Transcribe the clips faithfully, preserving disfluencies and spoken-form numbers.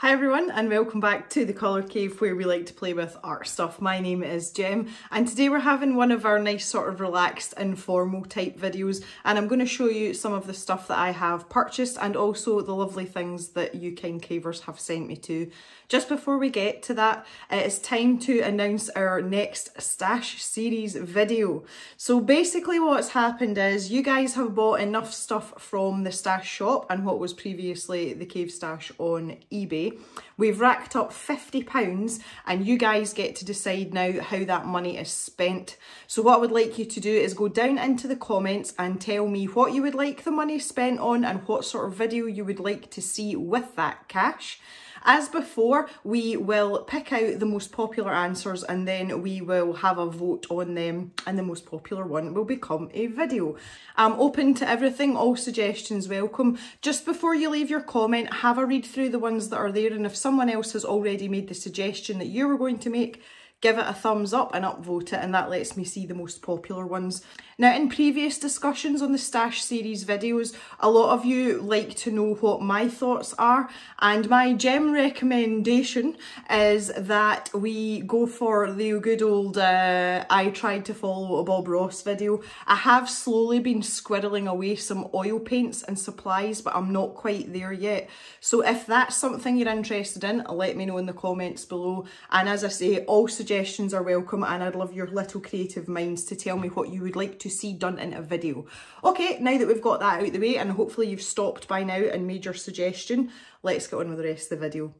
Hi everyone and welcome back to the Colour Cave where we like to play with art stuff. My name is Jem and today we're having one of our nice sort of relaxed informal type videos and I'm going to show you some of the stuff that I have purchased and also the lovely things that you kind cavers have sent me to. Just before we get to that, it's time to announce our next stash series video. So basically what's happened is you guys have bought enough stuff from the stash shop and what was previously the Cave Stash on eBay. We've racked up fifty pounds and you guys get to decide now how that money is spent. So what I would like you to do is go down into the comments and tell me what you would like the money spent on and what sort of video you would like to see with that cash. As before, we will pick out the most popular answers and then we will have a vote on them and the most popular one will become a video. I'm open to everything, all suggestions welcome. Just before you leave your comment, have a read through the ones that are there and if someone else has already made the suggestion that you were going to make, give it a thumbs up and upvote it and that lets me see the most popular ones. Now in previous discussions on the stash series videos, a lot of you like to know what my thoughts are and my gem recommendation is that we go for the good old uh, I tried to follow a Bob Ross video. I have slowly been squirreling away some oil paints and supplies but I'm not quite there yet. So if that's something you're interested in, let me know in the comments below and as I say, all suggestions Suggestions are welcome and I'd love your little creative minds to tell me what you would like to see done in a video. Okay, now that we've got that out the way and hopefully you've stopped by now and made your suggestion, let's get on with the rest of the video.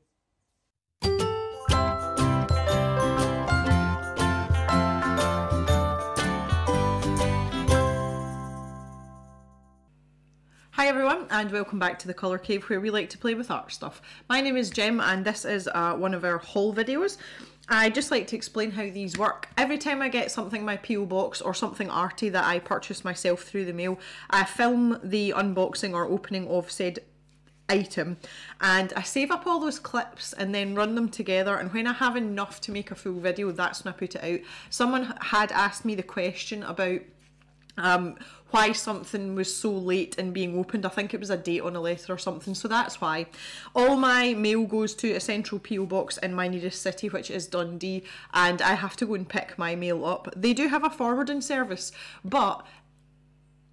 Hi everyone and welcome back to the Colour Cave where we like to play with art stuff. My name is Jem and this is uh, one of our haul videos. I just like to explain how these work. Every time I get something in my P O box or something arty that I purchase myself through the mail, I film the unboxing or opening of said item and I save up all those clips and then run them together and when I have enough to make a full video, that's when I put it out. Someone had asked me the question about um, why something was so late in being opened. I think it was a date on a letter or something, so that's why. All my mail goes to a central P O box in my nearest city, which is Dundee, and I have to go and pick my mail up. They do have a forwarding service, but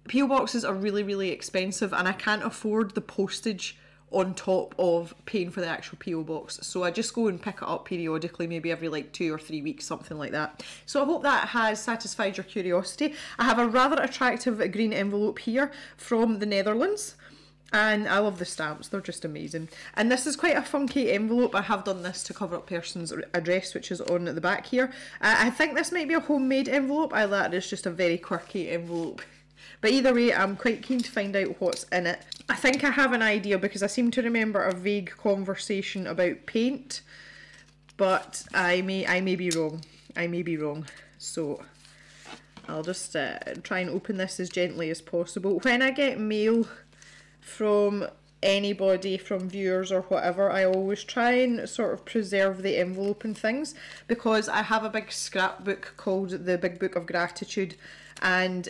P O boxes are really, really expensive, and I can't afford the postage on top of paying for the actual P O box. So I just go and pick it up periodically, maybe every like two or three weeks, something like that. So I hope that has satisfied your curiosity. I have a rather attractive green envelope here from the Netherlands. And I love the stamps, they're just amazing. And this is quite a funky envelope. I have done this to cover up person's address, which is on the back here. Uh, I think this might be a homemade envelope. I like it, it's just a very quirky envelope. But either way, I'm quite keen to find out what's in it. I think I have an idea because I seem to remember a vague conversation about paint, but I may I may be wrong. I may be wrong. So I'll just uh, try and open this as gently as possible. When I get mail from anybody, from viewers or whatever, I always try and sort of preserve the envelope and things because I have a big scrapbook called the Big Book of Gratitude and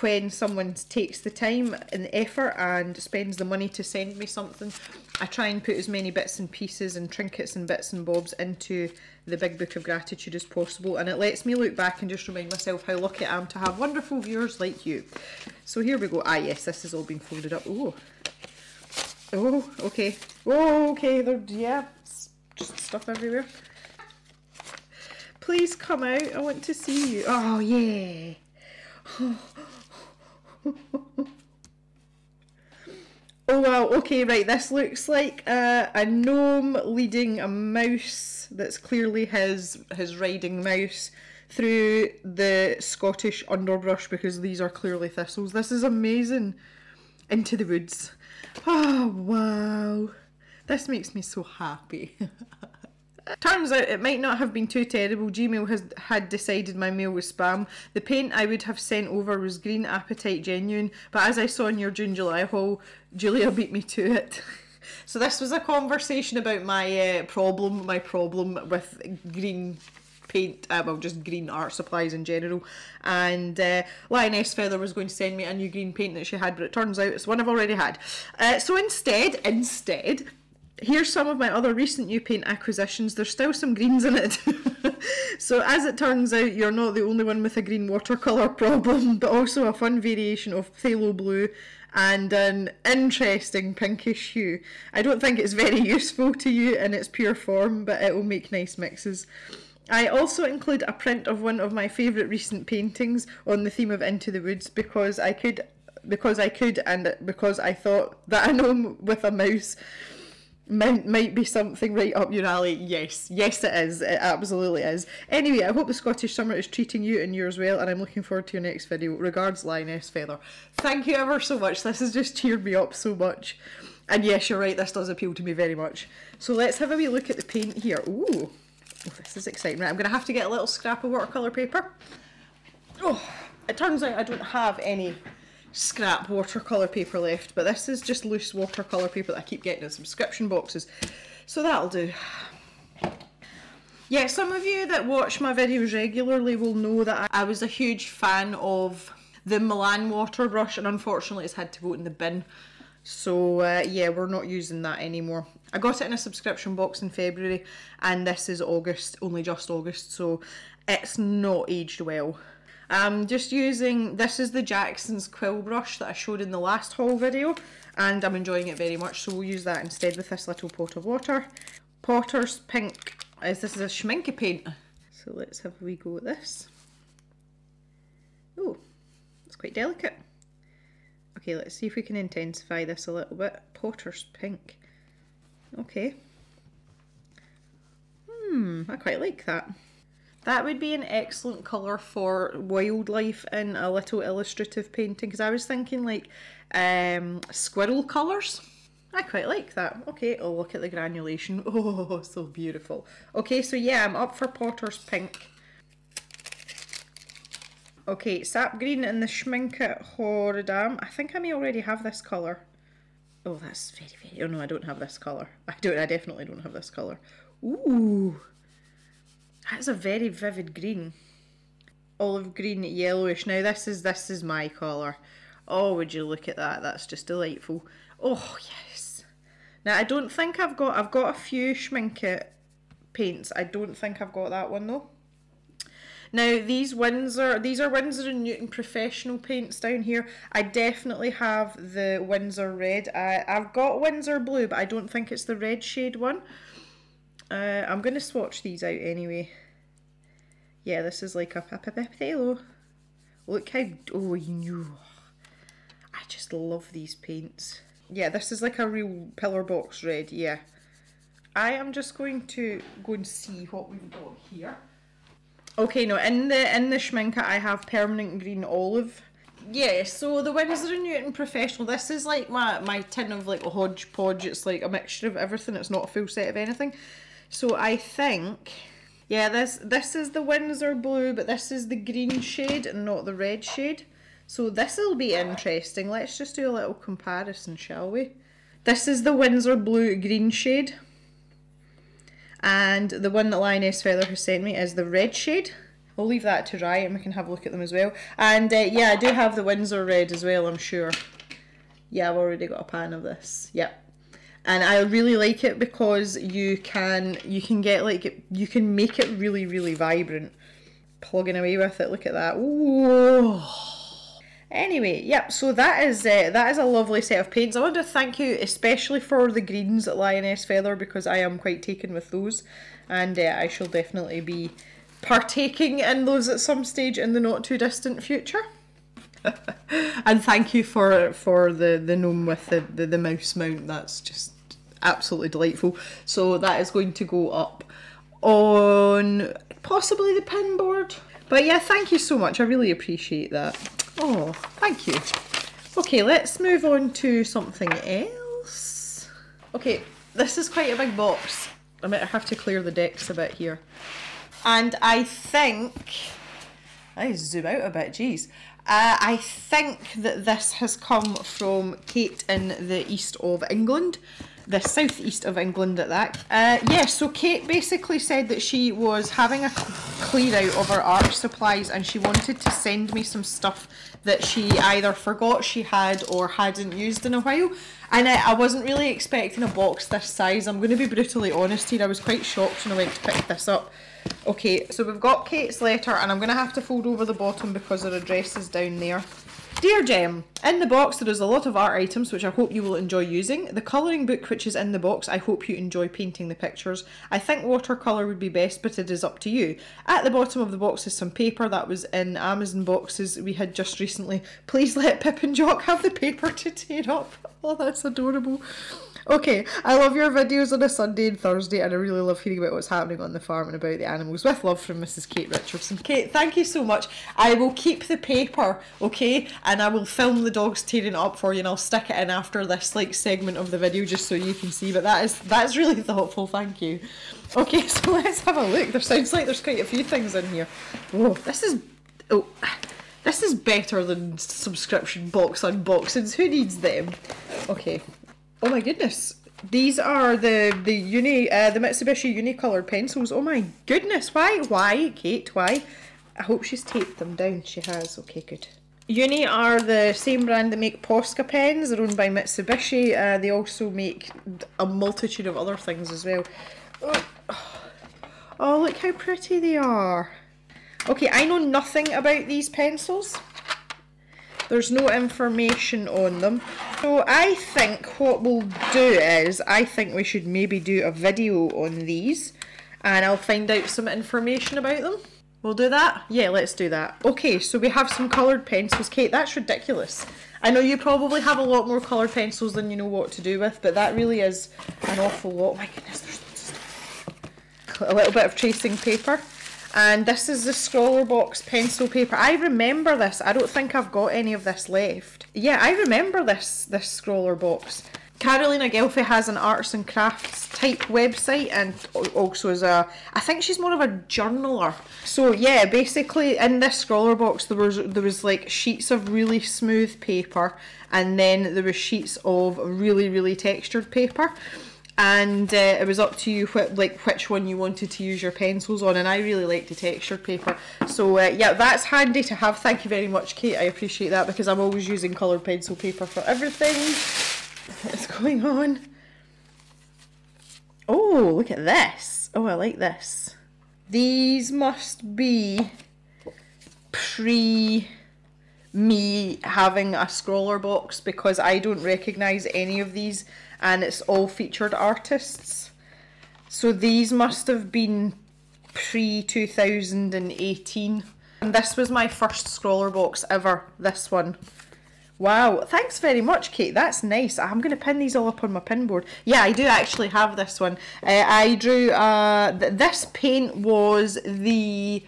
when someone takes the time and the effort and spends the money to send me something, I try and put as many bits and pieces and trinkets and bits and bobs into the Big Book of Gratitude as possible and it lets me look back and just remind myself how lucky I am to have wonderful viewers like you. So here we go. Ah yes, this has all been folded up. Oh, oh, okay. Oh, okay, there, yeah, just stuff everywhere. Please come out, I want to see you. Oh yeah. Oh wow, okay, right, this looks like uh, a gnome leading a mouse that's clearly his his riding mouse through the Scottish underbrush because these are clearly thistles. This is amazing. Into the woods. Oh wow, this makes me so happy. Turns out it might not have been too terrible. Gmail has had decided my mail was spam. The paint I would have sent over was Green Appetite Genuine, but as I saw in your June-July haul, Julia beat me to it. So this was a conversation about my uh, problem, my problem with green paint, uh, well just green art supplies in general, and uh, Lioness Feather was going to send me a new green paint that she had, but it turns out it's one I've already had. Uh, so instead, instead, Here's some of my other recent new paint acquisitions. There's still some greens in it. So as it turns out, you're not the only one with a green watercolour problem, but also a fun variation of phthalo blue and an interesting pinkish hue. I don't think it's very useful to you in its pure form, but it will make nice mixes. I also include a print of one of my favourite recent paintings on the theme of Into the Woods because I could, because I could and because I thought that a gnome with a mouse might, might be something right up your alley. Yes, yes it is, it absolutely is. Anyway, I hope the Scottish summer is treating you and yours well, and I'm looking forward to your next video. Regards, Lioness Feather. Thank you ever so much, this has just cheered me up so much. And yes, you're right, this does appeal to me very much. So let's have a wee look at the paint here. Ooh, oh, this is exciting. Right, I'm gonna have to get a little scrap of watercolour paper. Oh, it turns out I don't have any scrap watercolour paper left, but this is just loose watercolour paper that I keep getting in subscription boxes, so that'll do. Yeah, some of you that watch my videos regularly will know that I was a huge fan of the Milan water brush, and unfortunately it's had to go in the bin, so uh, yeah, we're not using that anymore. I got it in a subscription box in February, and this is August, only just August, so it's not aged well. I'm just using, this is the Jackson's quill brush that I showed in the last haul video, and I'm enjoying it very much, so we'll use that instead with this little pot of water. Potter's Pink, as this is a Schmincke paint. So let's have a wee go at this. Oh, it's quite delicate. Okay, let's see if we can intensify this a little bit. Potter's Pink. Okay. Hmm, I quite like that. That would be an excellent colour for wildlife in a little illustrative painting, because I was thinking like um, squirrel colours. I quite like that. Okay, oh look at the granulation. Oh, so beautiful. Okay, so yeah, I'm up for Potter's Pink. Okay, Sap Green and the Schmincke Horadam. I think I may already have this colour. Oh, that's very, very... Oh no, I don't have this colour. I don't. I definitely don't have this colour. Ooh. That's a very vivid green. Olive green, yellowish. Now this is this is my colour. Oh, would you look at that? That's just delightful. Oh yes. Now I don't think I've got I've got a few Schmincke paints. I don't think I've got that one though. Now these Windsor these are Winsor and Newton Professional paints down here. I definitely have the Windsor Red. I, I've got Windsor Blue, but I don't think it's the red shade one. Uh, I'm going to swatch these out anyway. Yeah, this is like a papapapatelo. Look how... Oh, you knew. I just love these paints. Yeah, this is like a real pillar box red, yeah. I am just going to go and see what we've got here. Okay, no, in the, in the Schmincke I have permanent green olive. Yeah, so the Winsor and Newton Professional, this is like my, my tin of like a hodgepodge. It's like a mixture of everything. It's not a full set of anything. So I think, yeah, this this is the Windsor Blue, but this is the green shade and not the red shade. So this'll be interesting. Let's just do a little comparison, shall we? This is the Windsor Blue green shade. And the one that Lioness Feather has sent me is the red shade. I'll leave that to dry and we can have a look at them as well. And uh, yeah, I do have the Windsor Red as well, I'm sure. Yeah, I've already got a pan of this. Yep. And I really like it because you can you can get like you can make it really really vibrant. Plugging away with it. Look at that. Ooh. Anyway, yep. So that is uh, that is a lovely set of paints. I want to thank you especially for the greens at Lioness Feather because I am quite taken with those, and uh, I shall definitely be partaking in those at some stage in the not too distant future. And thank you for for the the gnome with the, the the mouse mount. That's just absolutely delightful. So that is going to go up on possibly the pin board, but yeah, thank you so much, I really appreciate that. Oh, thank you. Okay, let's move on to something else. Okay, this is quite a big box. I might have to clear the decks a bit here, and I think I zoom out a bit, geez. Uh, I think that this has come from Kate in the east of England. the southeast of England at that. Uh, yes, yeah, so Kate basically said that she was having a clear out of her art supplies and she wanted to send me some stuff that she either forgot she had or hadn't used in a while. And I, I wasn't really expecting a box this size. I'm going to be brutally honest here. I was quite shocked when I went to pick this up. Okay, so we've got Kate's letter and I'm going to have to fold over the bottom because her address is down there. Dear Gem, in the box there is a lot of art items which I hope you will enjoy using. The colouring book which is in the box, I hope you enjoy painting the pictures. I think watercolour would be best, but it is up to you. At the bottom of the box is some paper that was in Amazon boxes we had just recently. Please let Pip and Jock have the paper to tear up. Oh, that's adorable. Okay, I love your videos on a Sunday and Thursday and I really love hearing about what's happening on the farm and about the animals. With love from Missus Kate Richardson. Kate, thank you so much. I will keep the paper, okay? And I will film the dogs tearing up for you and I'll stick it in after this like segment of the video just so you can see. But that is, that's really thoughtful, thank you. Okay, so let's have a look. There sounds like there's quite a few things in here. Whoa, this is... oh, this is better than subscription box unboxings. Who needs them? Okay. Oh my goodness, these are the the uni uh, the Mitsubishi Uni coloured pencils. Oh my goodness, why why Kate, why? I hope she's taped them down. She has. Okay, good. Uni are the same brand that make Posca pens. They're owned by Mitsubishi. Uh, they also make a multitude of other things as well. Oh, oh, look how pretty they are. Okay, I know nothing about these pencils. There's no information on them. So I think what we'll do is, I think we should maybe do a video on these and I'll find out some information about them. We'll do that? Yeah, let's do that. Okay, so we have some coloured pencils. Kate, that's ridiculous. I know you probably have a lot more coloured pencils than you know what to do with, but that really is an awful lot. Oh my goodness, there's a little bit of tracing paper. And this is the ScrawlrBox pencil paper. I remember this. I don't think I've got any of this left. Yeah, I remember this, this ScrawlrBox. Carolina Guelphie has an arts and crafts type website and also is a, I think she's more of a journaler. So yeah, basically in this ScrawlrBox there was, there was like sheets of really smooth paper and then there was sheets of really, really textured paper. And uh, it was up to you wh like which one you wanted to use your pencils on, and I really like the textured paper. So uh, yeah, that's handy to have. Thank you very much, Kate, I appreciate that because I'm always using coloured pencil paper for everything. What's going on? Oh, look at this. Oh, I like this. These must be pre me having a ScrawlrBox because I don't recognise any of these and it's all featured artists. So these must have been pre two thousand eighteen. And this was my first ScrawlrBox ever, this one. Wow, thanks very much, Kate, that's nice. I'm going to pin these all up on my pin board. Yeah, I do actually have this one. Uh, I drew, uh, th this paint was the...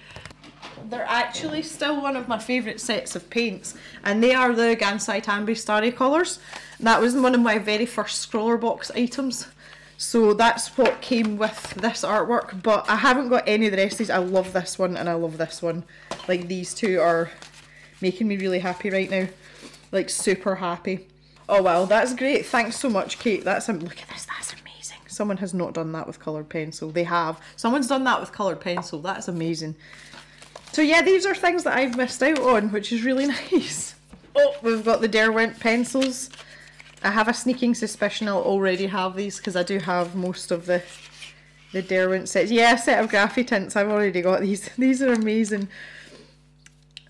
They're actually still one of my favourite sets of paints and they are the Gansai Tambi Starry Colours. That was one of my very first ScrawlrBox items, so that's what came with this artwork, but I haven't got any of the rest of these. I love this one and I love this one. Like these two are making me really happy right now, like super happy. Oh wow, that's great, thanks so much, Kate. That's um, look at this, that's amazing. Someone has not done that with coloured pencil. They have. Someone's done that with coloured pencil. That's amazing. So yeah, these are things that I've missed out on, which is really nice. Oh, we've got the Derwent pencils. I have a sneaking suspicion I'll already have these because I do have most of the the Derwent sets. Yeah, a set of Graphie Tints. I've already got these. These are amazing.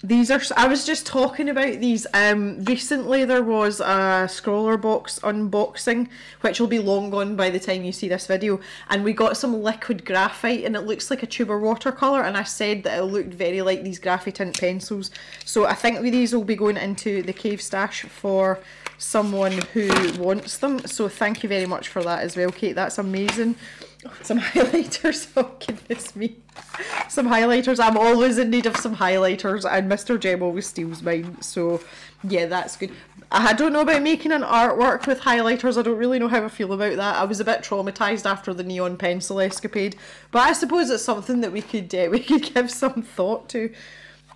These are, I was just talking about these, um, recently there was a ScrawlrBox unboxing, which will be long gone by the time you see this video, and we got some liquid graphite and it looks like a tube of watercolour and I said that it looked very like these Graphie Tint pencils, so I think these will be going into the cave stash for someone who wants them, so thank you very much for that as well, Kate, that's amazing. Some highlighters, oh goodness me. Some highlighters, I'm always in need of some highlighters and Mister Gem always steals mine, so yeah, that's good. I don't know about making an artwork with highlighters, I don't really know how I feel about that. I was a bit traumatised after the neon pencil escapade, but I suppose it's something that we could, uh, we could give some thought to.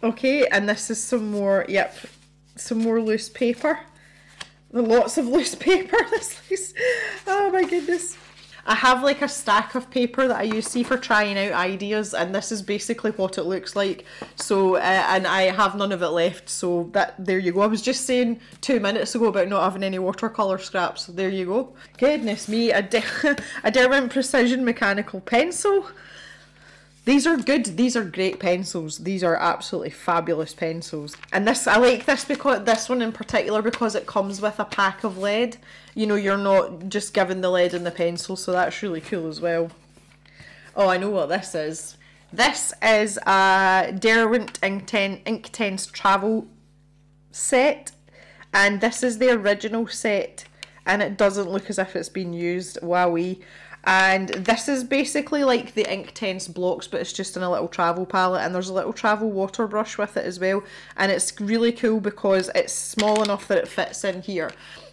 Okay, and this is some more, yep, some more loose paper. Lots of loose paper. This oh my goodness. I have like a stack of paper that I use see for trying out ideas, and this is basically what it looks like. So uh, and I have none of it left, so that there you go. I was just saying two minutes ago about not having any watercolour scraps, so there you go. Goodness me, a, De a Derwent Precision Mechanical Pencil. These are good, these are great pencils, these are absolutely fabulous pencils. And this, I like this because this one in particular because it comes with a pack of lead. You know, you're not just given the lead and the pencil, so that's really cool as well. Oh, I know what this is. This is a Derwent Inktense Travel Set, and this is the original set, and it doesn't look as if it's been used, wowee. And this is basically like the Inktense blocks, but it's just in a little travel palette, and there's a little travel water brush with it as well, and it's really cool because it's small enough that it fits in here.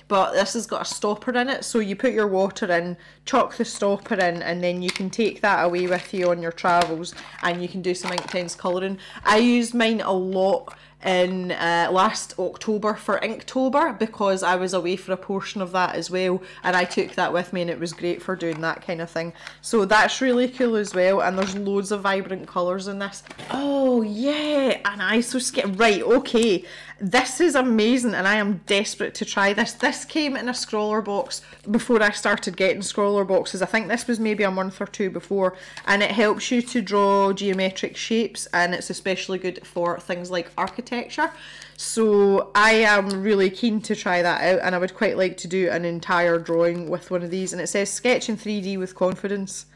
But this has got a stopper in it, so you put your water in, chuck the stopper in, and then you can take that away with you on your travels, and you can do some Inktense colouring. I used mine a lot in uh, last October for Inktober because I was away for a portion of that as well, and I took that with me, and it was great for doing that kind of thing. So that's really cool as well, and there's loads of vibrant colours in this. Oh yeah, and I so scared. Right, okay, this is amazing, and I am desperate to try this. This came in a scroller box before I started getting scroller boxes. I think this was maybe a month or two before, and it helps you to draw geometric shapes, and it's especially good for things like architecture. Texture. So I am really keen to try that out, and I would quite like to do an entire drawing with one of these. And it says sketch in three D with confidence,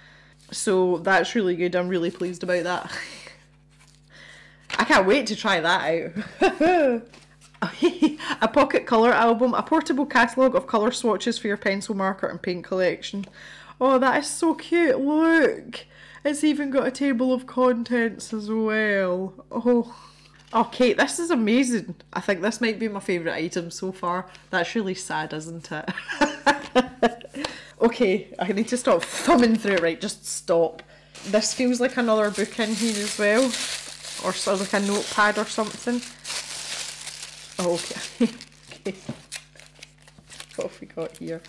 so that's really good. I'm really pleased about that. I can't wait to try that out. A pocket colour album, a portable catalogue of colour swatches for your pencil, marker and paint collection. Oh, that is so cute. Look, it's even got a table of contents as well. Oh. Okay, this is amazing. I think this might be my favourite item so far. That's really sad, isn't it? Okay, I need to stop thumbing through it. Right, just stop. This feels like another book in here as well. Or sort of like a notepad or something. Oh, okay. Okay. What have we got here?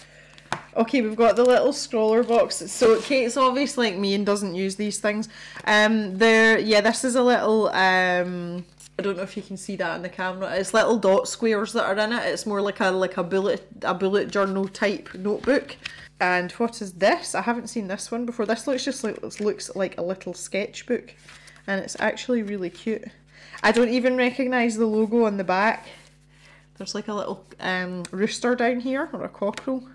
Okay, we've got the little scroller box. So Kate's obviously like me and doesn't use these things. Um, there, yeah, this is a little... Um, I don't know if you can see that on the camera. It's little dot squares that are in it. It's more like a like a bullet a bullet journal type notebook. And what is this? I haven't seen this one before. This looks just like this looks like a little sketchbook, and it's actually really cute. I don't even recognise the logo on the back. There's like a little um, rooster down here, or a cockerel.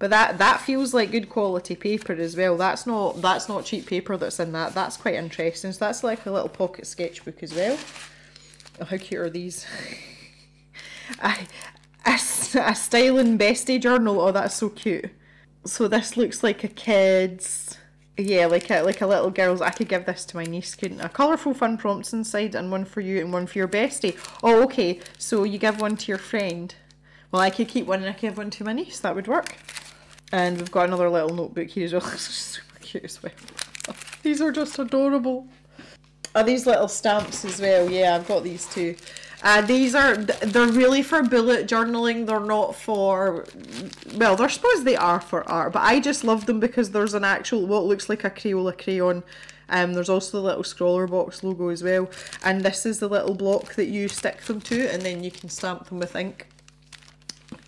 But that that feels like good quality paper as well. That's not that's not cheap paper that's in that. That's quite interesting. So that's like a little pocket sketchbook as well. Oh, how cute are these? I, a, a styling bestie journal. Oh, that's so cute. So this looks like a kid's. Yeah, like a, like a little girl's. I could give this to my niece, couldn't I? Colourful fun prompts inside, and one for you and one for your bestie. Oh, okay. So you give one to your friend. Well, I could keep one and I could give one to my niece. That would work. And we've got another little notebook here as well. It's super cute as well. These are just adorable. Oh, these little stamps as well. Yeah, I've got these too. Uh, these are, they're really for bullet journaling. They're not for, well, they're supposed they are for art, but I just love them because there's an actual, what looks like a Crayola crayon. Um, there's also the little ScrawlrBox logo as well. And this is the little block that you stick them to, and then you can stamp them with ink.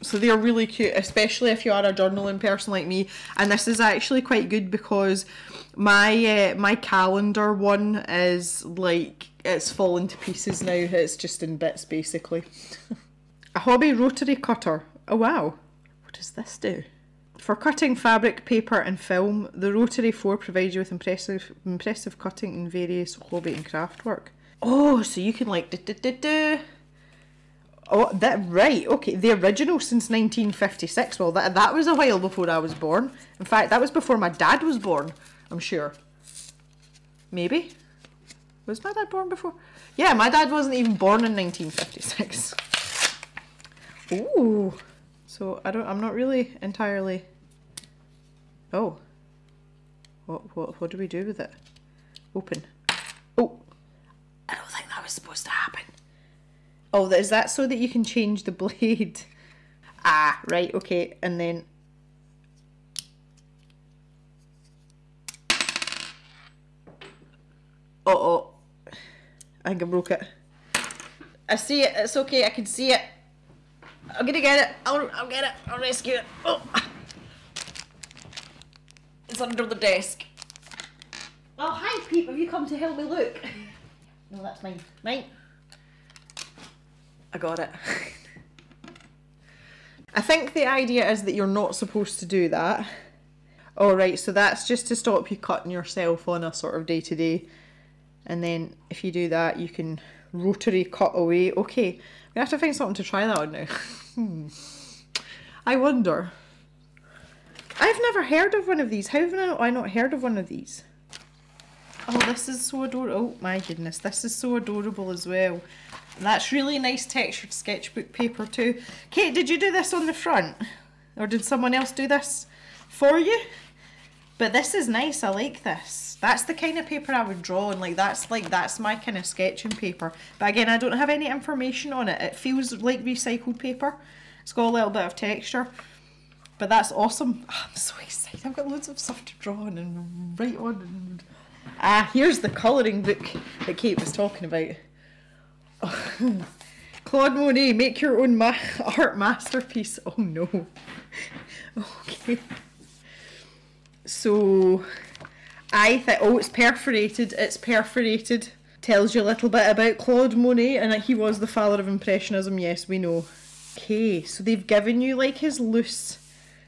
So they're really cute, especially if you are a journaling person like me. And this is actually quite good because my uh, my calendar one is like, it's fallen to pieces now. It's just in bits basically. A hobby rotary cutter. Oh wow, what does this do? For cutting fabric, paper and film, the Rotary four provides you with impressive impressive cutting in various hobby and craft work. Oh, so you can like do do do do. Oh, that, right, okay, the original since nineteen fifty-six, well, that, that was a while before I was born. In fact, that was before my dad was born, I'm sure. Maybe? Was my dad born before? Yeah, my dad wasn't even born in nineteen fifty-six. Ooh, so I don't, I'm not really entirely, oh, what, what, what do we do with it? Open. Oh, I don't think that was supposed to happen. Oh, is that so that you can change the blade? ah, right, okay, and then uh-oh, I think I broke it. I see it, it's okay, I can see it. I'm gonna get it, I'll, I'll get it, I'll rescue it. Oh. It's under the desk. Oh, hi Pete, have you come to help me look? No, that's mine. Mine. I got it. I think the idea is that you're not supposed to do that. Alright, so that's just to stop you cutting yourself on a sort of day to day. And then if you do that, you can rotary cut away. Okay, I'm gonna have to find something to try that on now. hmm. I wonder. I've never heard of one of these. How have I not heard of one of these? Oh, this is so adorable. Oh my goodness, this is so adorable as well. And that's really nice textured sketchbook paper too. Kate, did you do this on the front? Or did someone else do this for you? But this is nice, I like this. That's the kind of paper I would draw on, like that's like that's my kind of sketching paper. But again, I don't have any information on it. It feels like recycled paper. It's got a little bit of texture. But that's awesome. Oh, I'm so excited. I've got loads of stuff to draw on and write on. And... Ah, here's the colouring book that Kate was talking about. Oh. Claude Monet, make your own ma art masterpiece. Oh no. Okay. So, I think, oh, it's perforated, it's perforated. Tells you a little bit about Claude Monet, and he was the father of Impressionism, yes, we know. Okay, so they've given you, like, his loose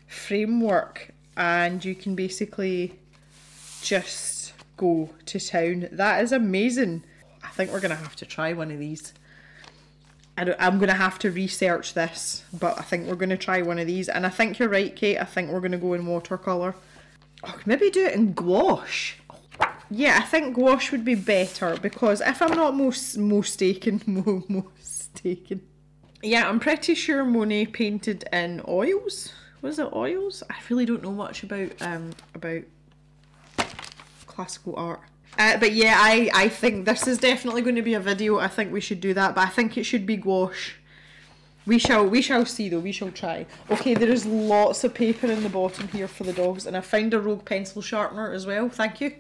framework, and you can basically just go to town. That is amazing. I think we're going to have to try one of these. I don't, I'm going to have to research this, but I think we're going to try one of these, and I think you're right, Kate, I think we're going to go in watercolour. Oh, maybe do it in gouache. Yeah, I think gouache would be better because if I'm not most mistaken, mo mistaken. Yeah, I'm pretty sure Monet painted in oils. Was it oils? I really don't know much about um about classical art. Uh, but yeah, I I think this is definitely going to be a video. I think we should do that, but I think it should be gouache. We shall, we shall see though, we shall try. Okay, there is lots of paper in the bottom here for the dogs, and I found a rogue pencil sharpener as well, thank you.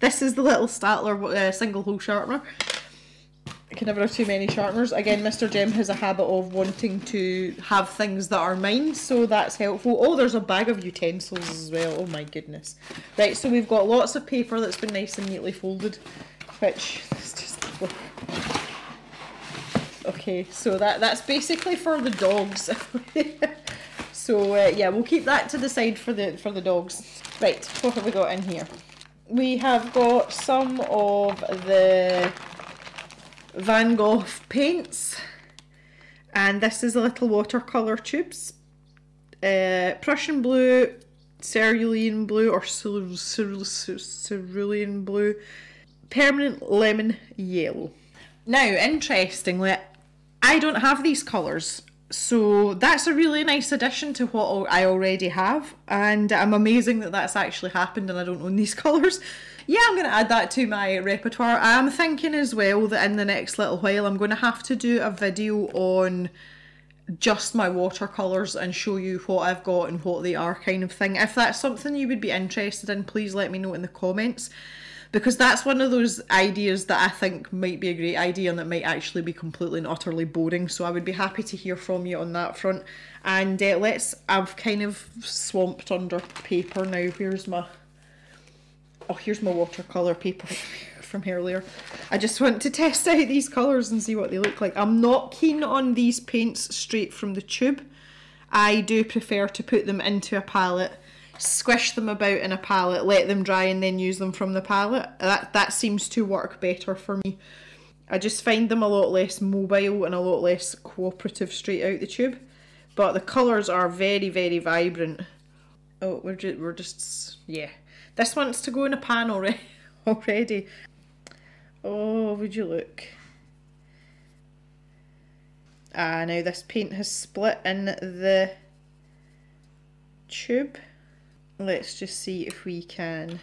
This is the little Statler uh, single hole sharpener. I can never have too many sharpeners. Again, Mister Jem has a habit of wanting to have things that are mine, so that's helpful. Oh, there's a bag of utensils as well, oh my goodness. Right, so we've got lots of paper that's been nice and neatly folded, which is just look. Okay, so that, that's basically for the dogs. So uh, yeah, we'll keep that to the side for the for the dogs. Right, what have we got in here? We have got some of the Van Gogh paints, and this is the little watercolour tubes. Uh, Prussian blue, cerulean blue, or cer cer cer cerulean blue, permanent lemon yellow. Now, interestingly, I don't have these colours, so that's a really nice addition to what I already have, and I'm amazing that that's actually happened and I don't own these colours. Yeah, I'm going to add that to my repertoire. I'm thinking as well that in the next little while I'm going to have to do a video on just my watercolours and show you what I've got and what they are kind of thing. If that's something you would be interested in, please let me know in the comments. Because that's one of those ideas that I think might be a great idea and that might actually be completely and utterly boring. So I would be happy to hear from you on that front. And uh, let's, I've kind of swamped under paper now. Where's my, oh, here's my watercolour paper from earlier. I just want to test out these colours and see what they look like. I'm not keen on these paints straight from the tube. I do prefer to put them into a palette, squish them about in a palette, let them dry and then use them from the palette. That that seems to work better for me. I just find them a lot less mobile and a lot less cooperative straight out the tube. But the colours are very, very vibrant. Oh, we're just, we're just yeah. This one's to go in a pan already. already. Oh, would you look. Ah, now this paint has split in the tube. Let's just see if we can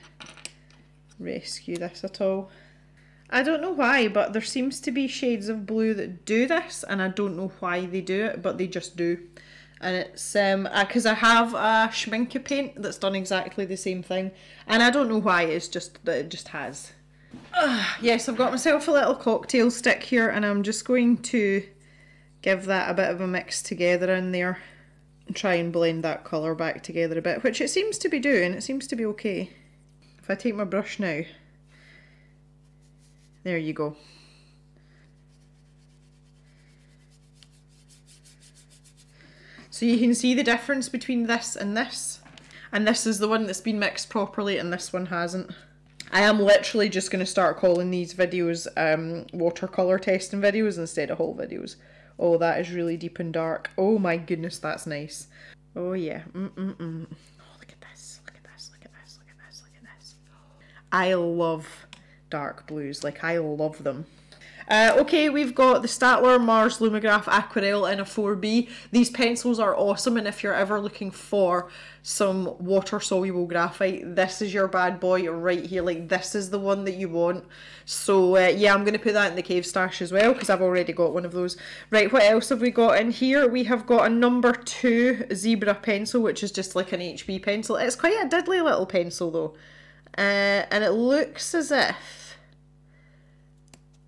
rescue this at all. I don't know why, but there seems to be shades of blue that do this, and I don't know why they do it, but they just do. And it's um because I, I have a Schmincke paint that's done exactly the same thing, and I don't know why. It's just that it just has. Uh, yes, I've got myself a little cocktail stick here, and I'm just going to give that a bit of a mix together in there and try and blend that colour back together a bit, which it seems to be doing. It seems to be okay. If I take my brush now, there you go. So you can see the difference between this and this, and this is the one that's been mixed properly and this one hasn't. I am literally just going to start calling these videos um, watercolour testing videos instead of haul videos. Oh, that is really deep and dark. Oh my goodness, that's nice. Oh yeah. Mm-mm-mm. Oh, look at this, look at this, look at this, look at this, look at this. I love dark blues, like I love them. Uh, okay, we've got the Statler Mars Lumograph Aquarelle in a four B. These pencils are awesome, and if you're ever looking for some water-soluble graphite, this is your bad boy right here. Like, this is the one that you want. So, uh, yeah, I'm going to put that in the cave stash as well, because I've already got one of those. Right, what else have we got in here? We have got a number two Zebra pencil, which is just like an H B pencil. It's quite a diddly little pencil, though. Uh, and it looks as if...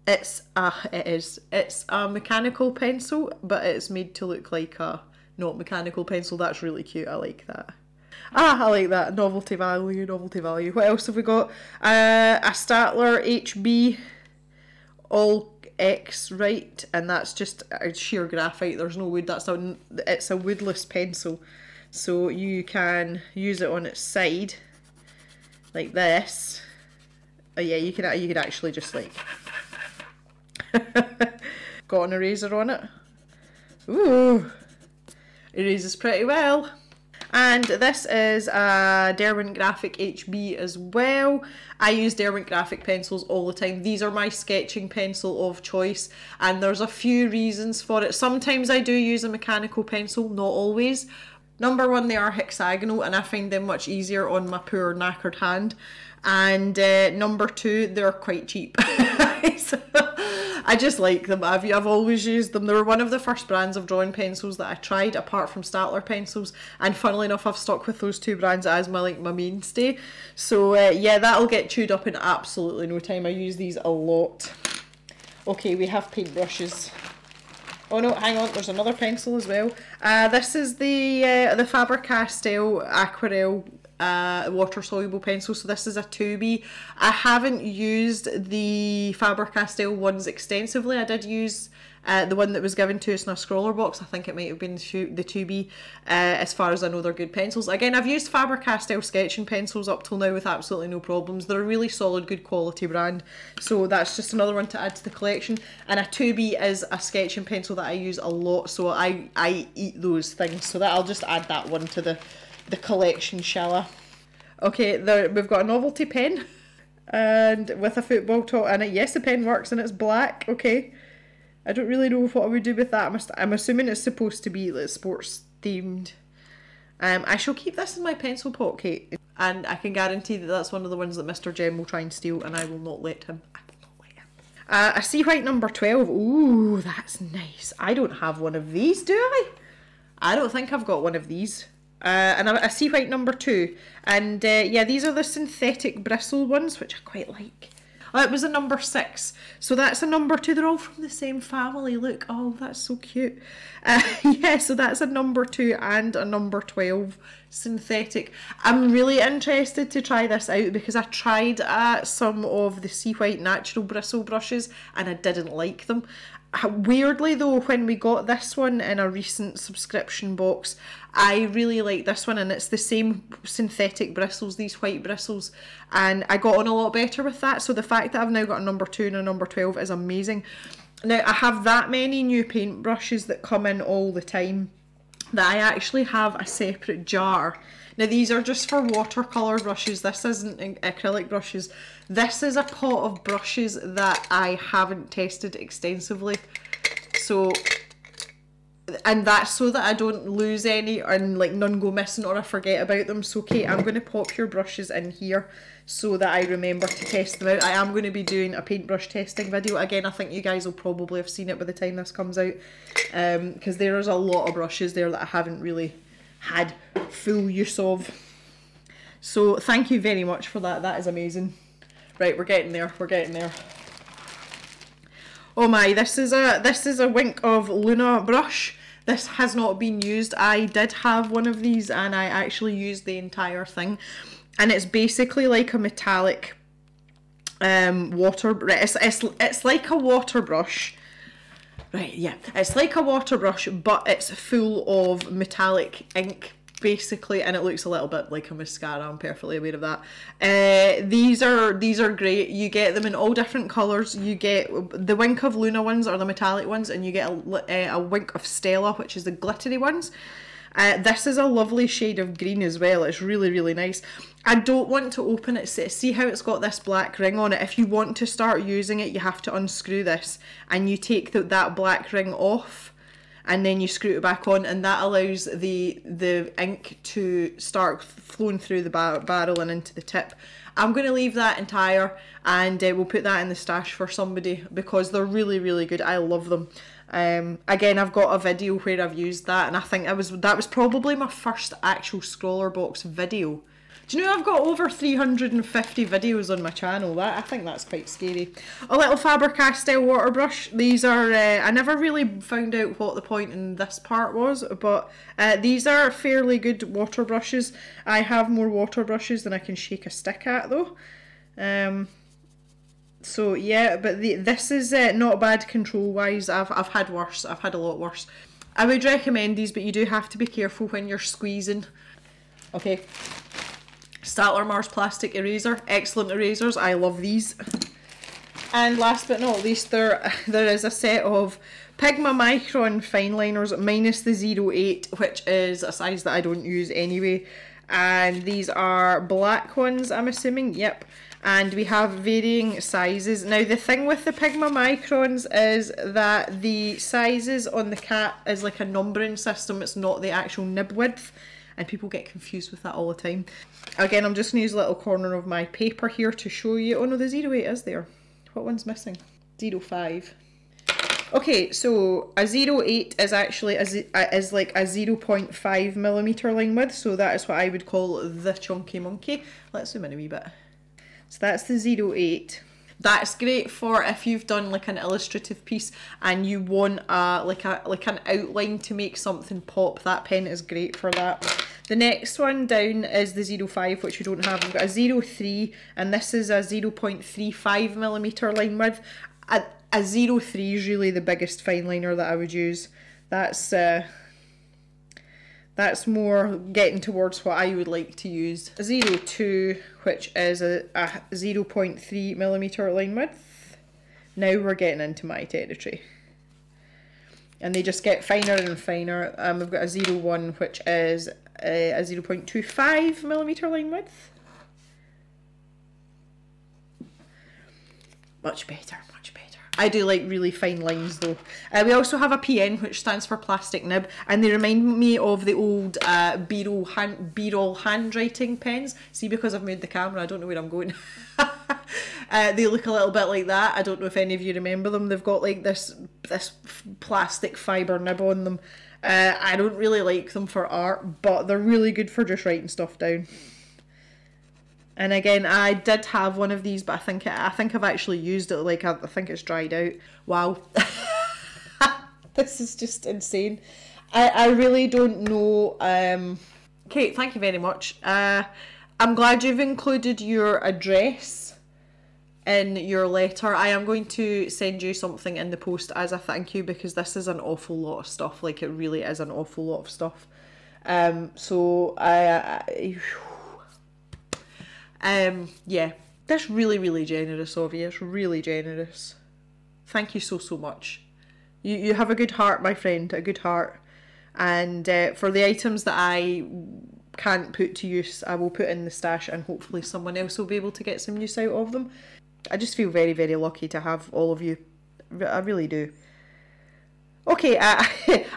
It's a, it is, it's a mechanical pencil, but it's made to look like a not mechanical pencil. That's really cute, I like that. Ah, I like that, novelty value, novelty value. What else have we got? Uh, a Statler H B All X, right, and that's just a sheer graphite, there's no wood, that's a, it's a woodless pencil. So you can use it on its side, like this. Oh yeah, you can, you can actually just like... Got an eraser on it. Ooh, erases pretty well. And this is a Derwent Graphic H B as well. I use Derwent Graphic pencils all the time. These are my sketching pencil of choice, and there's a few reasons for it. Sometimes I do use a mechanical pencil, not always. Number one, they are hexagonal, and I find them much easier on my poor knackered hand. And uh, number two, they're quite cheap. So, I just like them. I've, I've always used them. They were one of the first brands of drawing pencils that I tried, apart from Statler pencils, and funnily enough I've stuck with those two brands as my like my mainstay. So uh, yeah, that'll get chewed up in absolutely no time. I use these a lot. Okay, we have paintbrushes. Oh no, hang on, there's another pencil as well. Uh, this is the uh, the Faber-Castell Aquarelle Uh, water-soluble pencil, so this is a two B. I haven't used the Faber-Castell ones extensively. I did use uh, the one that was given to us in a ScrawlrBox. I think it might have been the two B. Uh, as far as I know, they're good pencils. Again, I've used Faber-Castell sketching pencils up till now with absolutely no problems. They're a really solid, good quality brand, so that's just another one to add to the collection. And a two B is a sketching pencil that I use a lot, so I, I eat those things, so that I'll just add that one to the the collection, shall I? Okay, there, we've got a novelty pen and with a football top in it. Yes, the pen works, and it's black. Okay, I don't really know what I would do with that. I must, I'm assuming it's supposed to be like sports themed. Um, I shall keep this in my pencil pocket, and I can guarantee that that's one of the ones that Mister Jem will try and steal, and I will not let him. I will not let him. Uh, a Sea White number twelve. Ooh, that's nice. I don't have one of these, do I? I don't think I've got one of these. Uh, and a Sea White number two, and uh, yeah, these are the synthetic bristle ones, which I quite like. Oh, it was a number six, so that's a number two. They're all from the same family. Look, oh, that's so cute. Uh, yeah, so that's a number two and a number twelve synthetic. I'm really interested to try this out because I tried uh, some of the Sea White natural bristle brushes and I didn't like them. Weirdly though, when we got this one in a recent subscription box, I really like this one, and it's the same synthetic bristles, these white bristles, and I got on a lot better with that. So the fact that I've now got a number two and a number twelve is amazing. Now, I have that many new paintbrushes that come in all the time that I actually have a separate jar. Now, these are just for watercolour brushes. This isn't acrylic brushes. This is a pot of brushes that I haven't tested extensively. So and that's so that I don't lose any and like none go missing or I forget about them. So Kate, I'm going to pop your brushes in here so that I remember to test them out. I am going to be doing a paintbrush testing video. Again, I think you guys will probably have seen it by the time this comes out, um, because there is a lot of brushes there that I haven't really had full use of. So thank you very much for that. That is amazing. Right, we're getting there. We're getting there. Oh my, this is a this is a Wink of Luna brush. This has not been used. I did have one of these and I actually used the entire thing. And it's basically like a metallic um, water brush. It's, it's, it's like a water brush. Right, yeah. It's like a water brush, but it's full of metallic ink, basically, and it looks a little bit like a mascara. I'm perfectly aware of that. Uh, these are these are great. You get them in all different colours. You get the Wink of Luna ones are the metallic ones, and you get a, a Wink of Stella, which is the glittery ones. Uh, this is a lovely shade of green as well. It's really, really nice. I don't want to open it. See how it's got this black ring on it? If you want to start using it, you have to unscrew this, and you take the, that black ring off, and then you screw it back on, and that allows the the ink to start flowing through the bar barrel and into the tip. I'm going to leave that entire, and uh, we'll put that in the stash for somebody, because they're really, really good. I love them. Um, again, I've got a video where I've used that, and I think I was, that was probably my first actual ScrawlrBox video. Do you know I've got over three hundred and fifty videos on my channel? That I think that's quite scary. A little Faber-Castell water brush. These are, uh, I never really found out what the point in this part was, but uh, these are fairly good water brushes. I have more water brushes than I can shake a stick at though. Um, So yeah, but the, this is uh, not bad control-wise. I've I've had worse. I've had a lot worse. I would recommend these, but you do have to be careful when you're squeezing. Okay. Statler Mars plastic eraser. Excellent erasers. I love these. And last but not least, there there is a set of Pigma Micron fine liners minus the zero eight, which is a size that I don't use anyway. And these are black ones, I'm assuming. Yep. And we have varying sizes. Now the thing with the Pigma Microns is that the sizes on the cat is like a numbering system, it's not the actual nib width, and people get confused with that all the time. Again, I'm just going to use a little corner of my paper here to show you. Oh no, the zero eight is there. What one's missing? zero five. Okay, so a zero eight is actually a, is like a zero point five millimeter line width, so that is what I would call the chunky monkey. Let's zoom in a wee bit. So that's the zero eight. That's great for if you've done like an illustrative piece and you want a like a like an outline to make something pop. That pen is great for that. The next one down is the zero five, which we don't have. We've got a zero three, and this is a zero point three five millimeter line width. A, a zero three is really the biggest fine liner that I would use. That's uh, that's more getting towards what I would like to use. zero two, which is a, a zero point three millimeter line width. Now we're getting into my territory. And they just get finer and finer. Um, we've got a zero one, which is a, a zero point two five millimeter line width. Much better, much better. I do like really fine lines though. Uh, we also have a P N, which stands for plastic nib, and they remind me of the old uh, B-roll hand, B-roll handwriting pens. See, because I've moved the camera, I don't know where I'm going. uh, they look a little bit like that. I don't know if any of you remember them. They've got like this, this plastic fibre nib on them. Uh, I don't really like them for art, but they're really good for just writing stuff down. And again, I did have one of these, but I think I think I've actually used it. Like I, I think it's dried out. Wow, this is just insane. I I really don't know. Um, Kate, thank you very much. Uh, I'm glad you've included your address in your letter. I am going to send you something in the post as a thank you, because this is an awful lot of stuff. Like it really is an awful lot of stuff. Um, so I. I Um, yeah, that's really, really generous of you. It's really generous. Thank you so, so much. You, you have a good heart, my friend, a good heart. And uh, for the items that I can't put to use, I will put in the stash, and hopefully someone else will be able to get some use out of them. I just feel very, very lucky to have all of you. I really do. Okay, uh,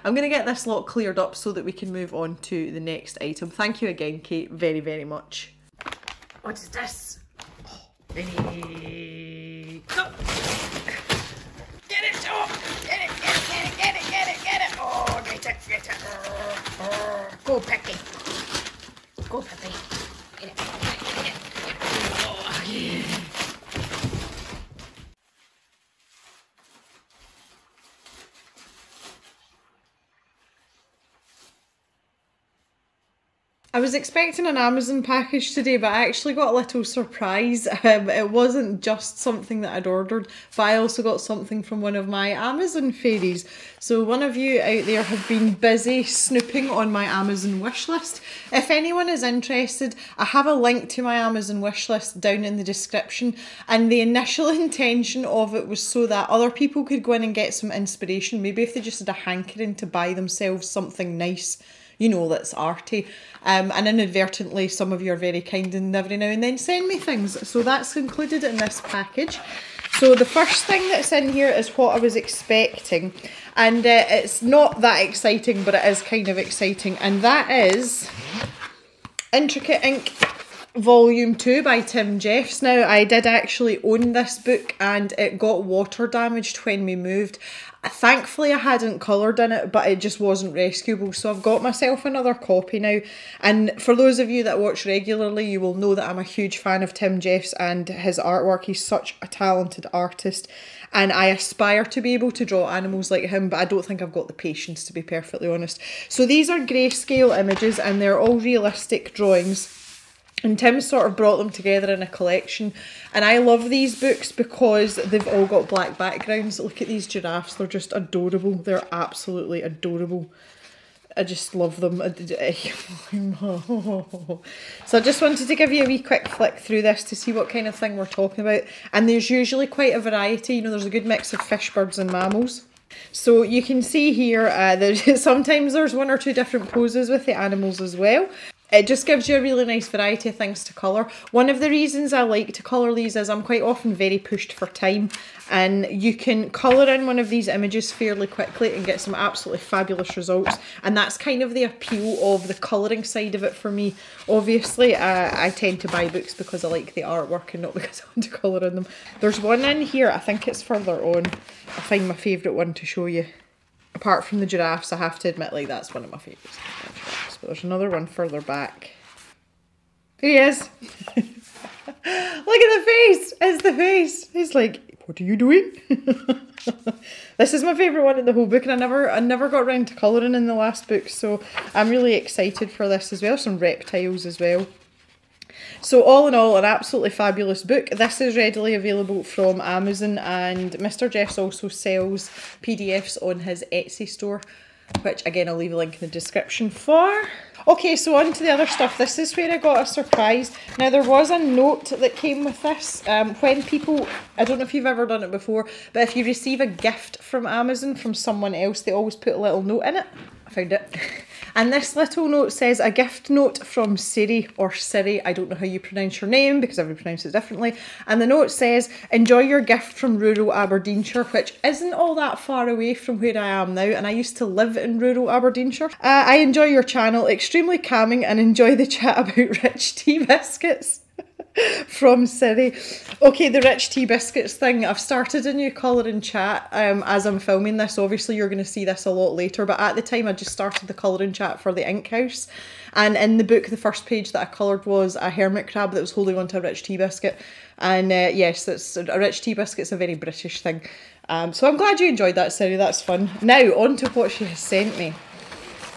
I'm going to get this lot cleared up so that we can move on to the next item. Thank you again, Kate, very, very much. What is this? Oh, ready? Go! Get it, oh! Get it, get it, get it, get it, get it, get it! Oh, get it, get it! Oh, oh. Go, Pippi! Go, Pippi! Get it, get it, get it! Oh, yeah. I was expecting an Amazon package today, but I actually got a little surprise. Um, it wasn't just something that I'd ordered, but I also got something from one of my Amazon fairies. So one of you out there have been busy snooping on my Amazon wishlist. If anyone is interested, I have a link to my Amazon wishlist down in the description, and the initial intention of it was so that other people could go in and get some inspiration, maybe if they just had a hankering to buy themselves something nice, you know, that's arty, um, and inadvertently some of you are very kind and every now and then send me things, so that's included in this package. So the first thing that's in here is what I was expecting, and uh, it's not that exciting, but it is kind of exciting, and that is Intricate Ink Volume two by Tim Jeffs. Now, I did actually own this book and it got water damaged when we moved. Thankfully, I hadn't coloured in it, but it just wasn't rescuable, so I've got myself another copy now. And for those of you that watch regularly, you will know that I'm a huge fan of Tim Jeffs and his artwork. He's such a talented artist, and I aspire to be able to draw animals like him, but I don't think I've got the patience, to be perfectly honest. So these are grayscale images, and they're all realistic drawings. And Tim sort of brought them together in a collection, and I love these books because they've all got black backgrounds. Look at these giraffes, they're just adorable. They're absolutely adorable. I just love them. So I just wanted to give you a wee quick flick through this to see what kind of thing we're talking about. And there's usually quite a variety, you know, there's a good mix of fish, birds and mammals. So you can see here, uh, there's, sometimes there's one or two different poses with the animals as well. It just gives you a really nice variety of things to colour. One of the reasons I like to colour these is I'm quite often very pushed for time, and you can colour in one of these images fairly quickly and get some absolutely fabulous results, and that's kind of the appeal of the colouring side of it for me. Obviously, uh, I tend to buy books because I like the artwork and not because I want to colour in them. There's one in here, I think it's further on. I'll find my favourite one to show you. Apart from the giraffes, I have to admit, like, that's one of my favourites. But there's another one further back. Here he is. Look at the face. It's the face. He's like, what are you doing? This is my favourite one in the whole book, and I never, I never got around to colouring in the last book, so I'm really excited for this as well. Some reptiles as well. So all in all, an absolutely fabulous book. This is readily available from Amazon, and Mister Jeffs also sells P D Fs on his Etsy store, which again I'll leave a link in the description for. Okay, so on to the other stuff. This is where I got a surprise. Now, there was a note that came with this. Um, when people, I don't know if you've ever done it before, but if you receive a gift from Amazon from someone else, they always put a little note in it. I found it. And this little note says, a gift note from Siri, or Siri, I don't know how you pronounce your name because everyone pronounces it differently. And the note says, enjoy your gift from rural Aberdeenshire, which isn't all that far away from where I am now, and I used to live in rural Aberdeenshire. Uh, I enjoy your channel, extremely calming, and enjoy the chat about rich tea biscuits. From Siri. Okay, the rich tea biscuits thing. I've started a new colouring chat um, as I'm filming this. Obviously, you're going to see this a lot later, but at the time, I just started the colouring chat for the Ink House. And in the book, the first page that I coloured was a hermit crab that was holding onto a rich tea biscuit. And uh, yes, it's, a rich tea biscuit's a very British thing. Um, so I'm glad you enjoyed that, Siri. That's fun. Now, on to what she has sent me.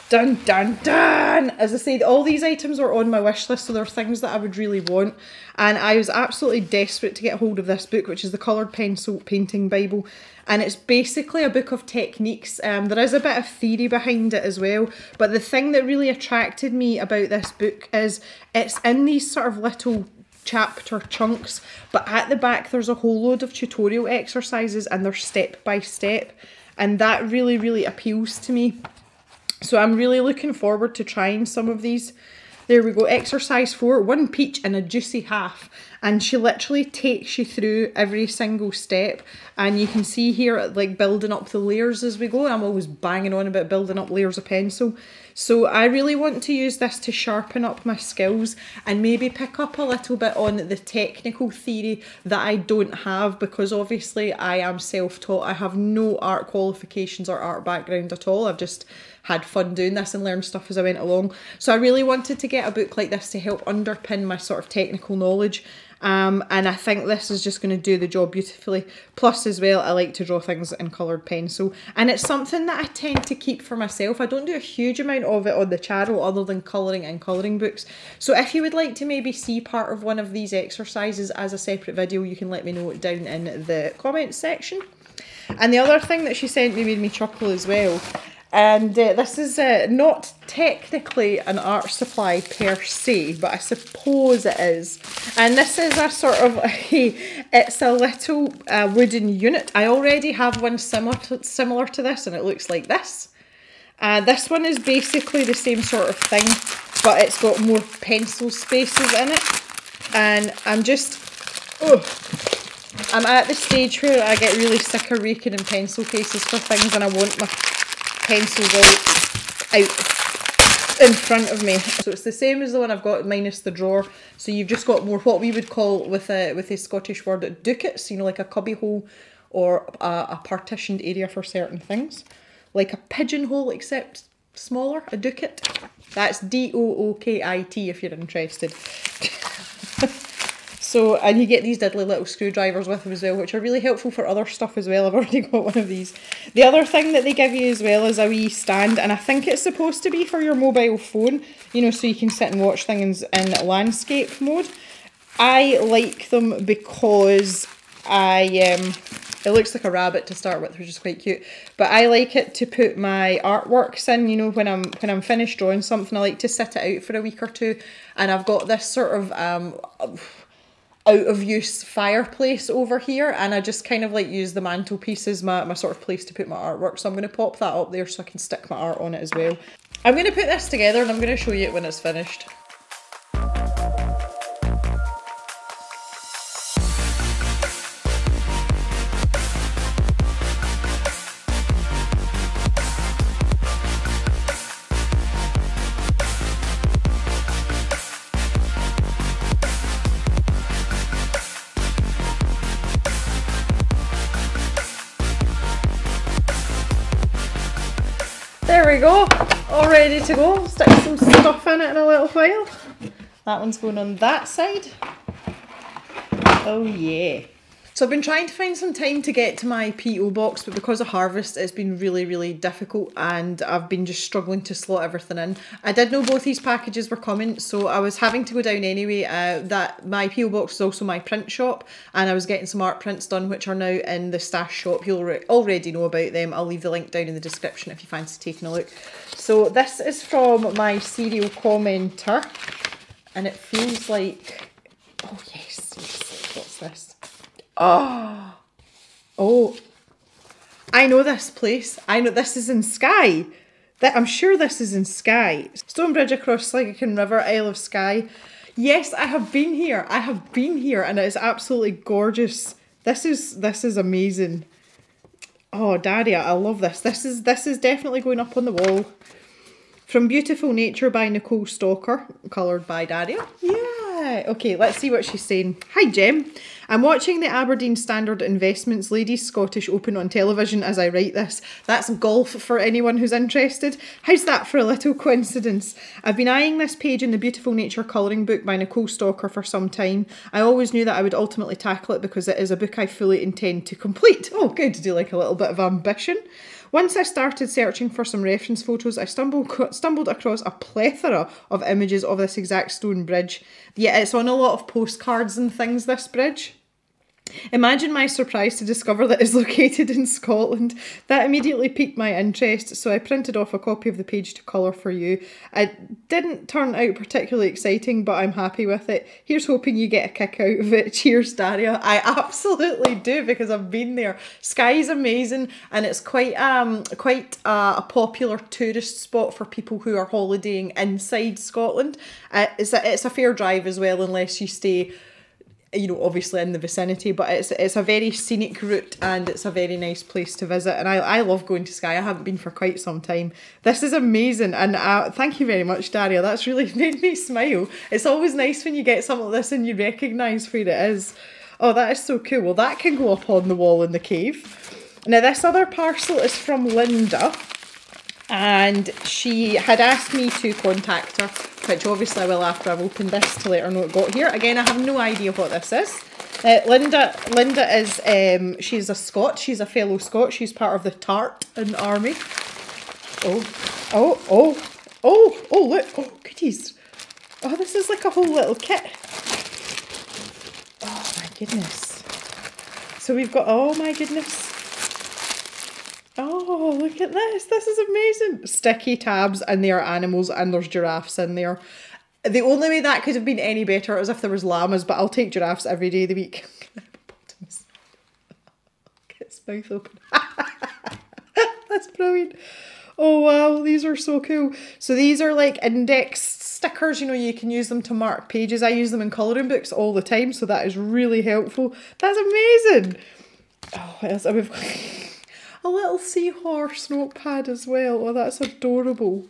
Dun, dun, dun! As I said, all these items are on my wish list, so they're things that I would really want. And I was absolutely desperate to get hold of this book, which is the Coloured Pencil Painting Bible. And it's basically a book of techniques. Um, there is a bit of theory behind it as well. But the thing that really attracted me about this book is it's in these sort of little chapter chunks, but at the back there's a whole load of tutorial exercises, and they're step by step. And that really, really appeals to me. So I'm really looking forward to trying some of these. There we go, exercise four, one peach and a juicy half. And she literally takes you through every single step. And you can see here, like, building up the layers as we go. I'm always banging on about building up layers of pencil. So I really want to use this to sharpen up my skills and maybe pick up a little bit on the technical theory that I don't have, because obviously I am self-taught. I have no art qualifications or art background at all. I've just had fun doing this and learned stuff as I went along. So I really wanted to get a book like this to help underpin my sort of technical knowledge. Um, and I think this is just going to do the job beautifully. Plus as well, I like to draw things in coloured pencil, and it's something that I tend to keep for myself. I don't do a huge amount of it on the channel other than colouring and colouring books. So if you would like to maybe see part of one of these exercises as a separate video, you can let me know down in the comments section. And the other thing that she sent me made me chuckle as well. And uh, this is uh, not technically an art supply per se, but I suppose it is. And this is a sort of a, it's a little uh, wooden unit. I already have one similar to, similar to this, and it looks like this. Uh, this one is basically the same sort of thing, but it's got more pencil spaces in it. And I'm just, oh, I'm at the stage where I get really sick of raking in pencil cases for things, and I want my pencils out, out in front of me. So it's the same as the one I've got minus the drawer. So you've just got more what we would call with a with a Scottish word ducats, you know, like a cubbyhole or a, a partitioned area for certain things. Like a pigeonhole except smaller, a ducat. That's D O O K I T if you're interested. So, and you get these diddly little screwdrivers with them as well, which are really helpful for other stuff as well. I've already got one of these. The other thing that they give you as well is a wee stand, and I think it's supposed to be for your mobile phone, you know, so you can sit and watch things in landscape mode. I like them because I, um, it looks like a rabbit to start with, which is quite cute, but I like it to put my artworks in, you know, when I'm, when I'm finished drawing something. I like to sit it out for a week or two, and I've got this sort of, um, out of use fireplace over here, and I just kind of like use the mantelpiece as my, my sort of place to put my artwork. So I'm going to pop that up there so I can stick my art on it as well. I'm going to put this together and I'm going to show you it when it's finished. Go, all ready to go. Stick some stuff in it in a little while. That one's going on that side. Oh yeah. So I've been trying to find some time to get to my P O box, but because of harvest it's been really really difficult, and I've been just struggling to slot everything in. I did know both these packages were coming, so I was having to go down anyway. Uh, that my P O box is also my print shop, and I was getting some art prints done which are now in the stash shop. You'll already know about them. I'll leave the link down in the description if you fancy taking a look. So this is from my serial commenter, and it feels like, oh yes, yes. What's this? Oh, oh, I know this place. I know this is in Skye. That I'm sure this is in Skye. Stonebridge across Sligo River, Isle of Skye. Yes, I have been here. I have been here, and it is absolutely gorgeous. This is this is amazing. Oh, Daria, I love this. This is this is definitely going up on the wall. From Beautiful Nature by Nicole Stalker, coloured by Daria. Yeah. Okay, let's see what she's saying. Hi, Jem. I'm watching the Aberdeen Standard Investments Ladies Scottish Open on television as I write this. That's golf for anyone who's interested. How's that for a little coincidence? I've been eyeing this page in the Beautiful Nature colouring book by Nicole Stalker for some time. I always knew that I would ultimately tackle it because it is a book I fully intend to complete. Oh, good, to do like a little bit of ambition. Once I started searching for some reference photos, I stumbled stumbled across a plethora of images of this exact stone bridge. Yeah, it's on a lot of postcards and things, this bridge. Imagine my surprise to discover that it's located in Scotland. That immediately piqued my interest, so I printed off a copy of the page to colour for you. It didn't turn out particularly exciting, but I'm happy with it. Here's hoping you get a kick out of it. Cheers, Daria. I absolutely do, because I've been there. Sky is amazing, and it's quite um quite uh, a popular tourist spot for people who are holidaying inside Scotland. Uh, it's a, it's a fair drive as well, unless you stay, you know, obviously in the vicinity, but it's it's a very scenic route and it's a very nice place to visit, and I, I love going to Sky. I haven't been for quite some time. This is amazing, and uh, thank you very much, Daria. That's really made me smile. It's always nice when you get something like this and you recognise where it is. Oh, that is so cool. Well, that can go up on the wall in the cave. Now, this other parcel is from Linda, and she had asked me to contact her, which obviously I will after I've opened this to let her know it got here. Again, I have no idea what this is. Uh, Linda Linda is, um, she's a Scot, she's a fellow Scot, she's part of the Tartan Army. Oh, oh, oh, oh, oh, look, oh, goodies. Oh, this is like a whole little kit. Oh my goodness. So we've got, oh my goodness. Oh, look at this. This is amazing. Sticky tabs, and there are animals, and there's giraffes in there. The only way that could have been any better is if there was llamas, but I'll take giraffes every day of the week. Get his mouth open. That's brilliant. Oh wow, these are so cool. So these are like index stickers, you know, you can use them to mark pages. I use them in colouring books all the time, so that is really helpful. That's amazing. Oh, what else? I've a little seahorse notepad as well. Oh, that's adorable.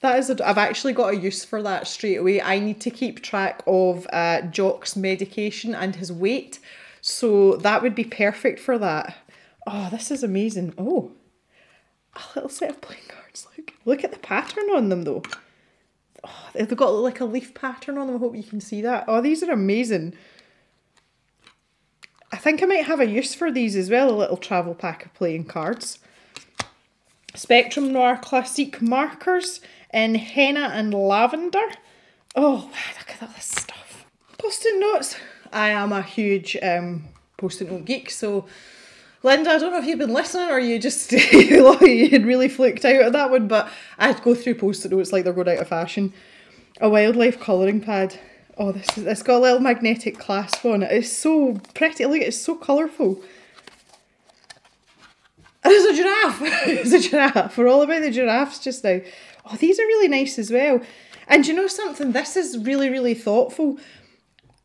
That is, ad I've actually got a use for that straight away. I need to keep track of uh, Jock's medication and his weight, so that would be perfect for that. Oh, this is amazing. Oh, a little set of playing cards. Look, look at the pattern on them though. Oh, they've got like a leaf pattern on them. I hope you can see that. Oh, these are amazing. I think I might have a use for these as well, a little travel pack of playing cards. Spectrum Noir Classique markers in henna and lavender. Oh, wow, look at all this stuff. Post-it notes. I am a huge um, post-it note geek, so Linda, I don't know if you've been listening or you just you had really fluked out at that one, but I'd go through post-it notes like they're going out of fashion. A wildlife colouring pad. Oh, this is, it's got a little magnetic clasp on it. It's so pretty. Look, it's so colourful. And there's a giraffe. There's a giraffe. We're all about the giraffes just now. Oh, these are really nice as well. And you know something? This is really, really thoughtful.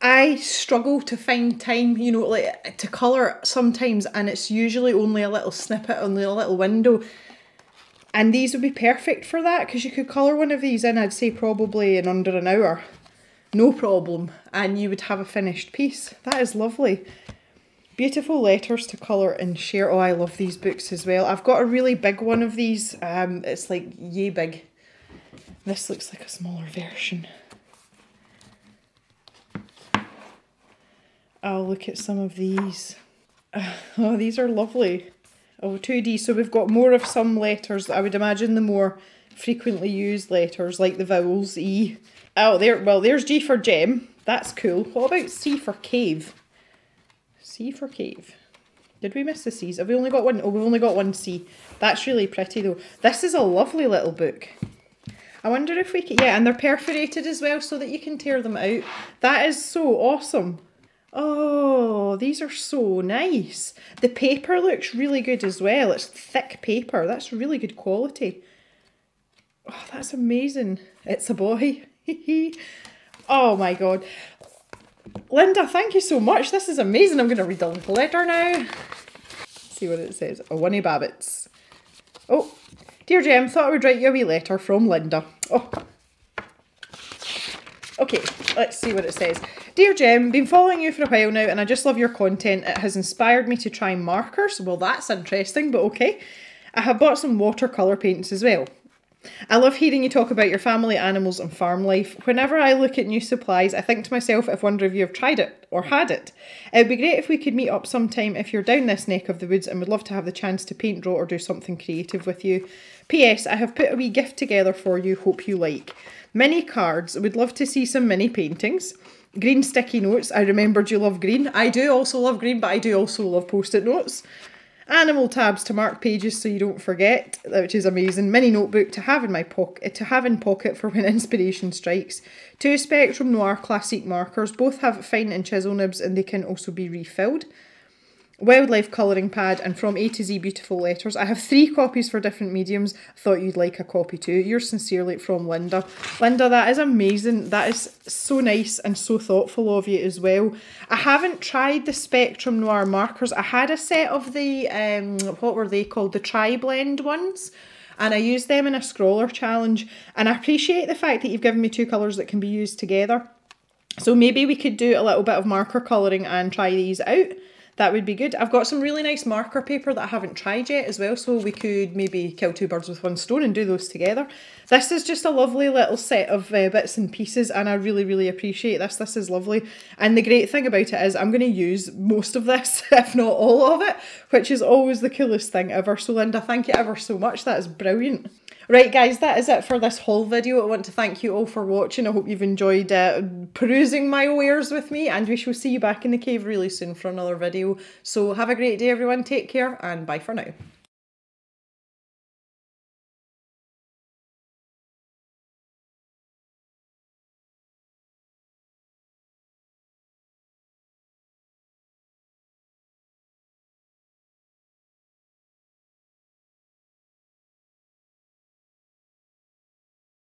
I struggle to find time, you know, like to colour sometimes, and it's usually only a little snippet, only a little window. And these would be perfect for that, because you could colour one of these in, I'd say, probably in under an hour. No problem, and you would have a finished piece. That is lovely. Beautiful letters to colour and share. Oh, I love these books as well. I've got a really big one of these. Um, it's like yay big. This looks like a smaller version. I'll look at some of these. Oh, these are lovely. Oh, two D, so we've got more of some letters. I would imagine the more frequently used letters, like the vowels, E. Oh, there, well, there's G for gem. That's cool. What about C for cave? C for cave. Did we miss the C's? Have we only got one? Oh, we've only got one C. That's really pretty though. This is a lovely little book. I wonder if we can, yeah, and they're perforated as well so that you can tear them out. That is so awesome. Oh, these are so nice. The paper looks really good as well. It's thick paper. That's really good quality. Oh, that's amazing. It's a boy. Oh my god, Linda, thank you so much. This is amazing. I'm going to read the little letter now. Let's see what it says. Awani Babbitts. Oh, dear Jem, thought I would write you a wee letter from Linda. Oh. Okay, let's see what it says. Dear Jem, been following you for a while now and I just love your content. It has inspired me to try markers. Well, that's interesting, but okay. I have bought some watercolour paints as well. I love hearing you talk about your family, animals and farm life. Whenever I look at new supplies, I think to myself if one of you have tried it or had it. It would be great if we could meet up sometime if you're down this neck of the woods and would love to have the chance to paint, draw or do something creative with you. P S. I have put a wee gift together for you, hope you like. Mini cards, would love to see some mini paintings. Green sticky notes. I remembered you love green. I do also love green, but I do also love post-it notes. Animal tabs to mark pages so you don't forget, which is amazing. Mini notebook to have in my pocket, to have in pocket for when inspiration strikes. Two Spectrum Noir classic markers. Both have fine and chisel nibs, and they can also be refilled. Wildlife colouring pad and From A to Z Beautiful Letters. I have three copies for different mediums. Thought you'd like a copy too. Yours sincerely, from Linda. Linda, that is amazing. That is so nice and so thoughtful of you as well. I haven't tried the Spectrum Noir markers. I had a set of the, um, what were they called? The Tri-Blend ones. And I used them in a scroller challenge. And I appreciate the fact that you've given me two colours that can be used together. So maybe we could do a little bit of marker colouring and try these out. That would be good. I've got some really nice marker paper that I haven't tried yet as well, so we could maybe kill two birds with one stone and do those together. This is just a lovely little set of uh, bits and pieces, and I really, really appreciate this. This is lovely. And the great thing about it is I'm going to use most of this, if not all of it, which is always the coolest thing ever. So Linda, thank you ever so much. That is brilliant. Right guys, that is it for this haul video. I want to thank you all for watching. I hope you've enjoyed uh, perusing my wares with me, and we shall see you back in the cave really soon for another video. So have a great day everyone, take care, and bye for now.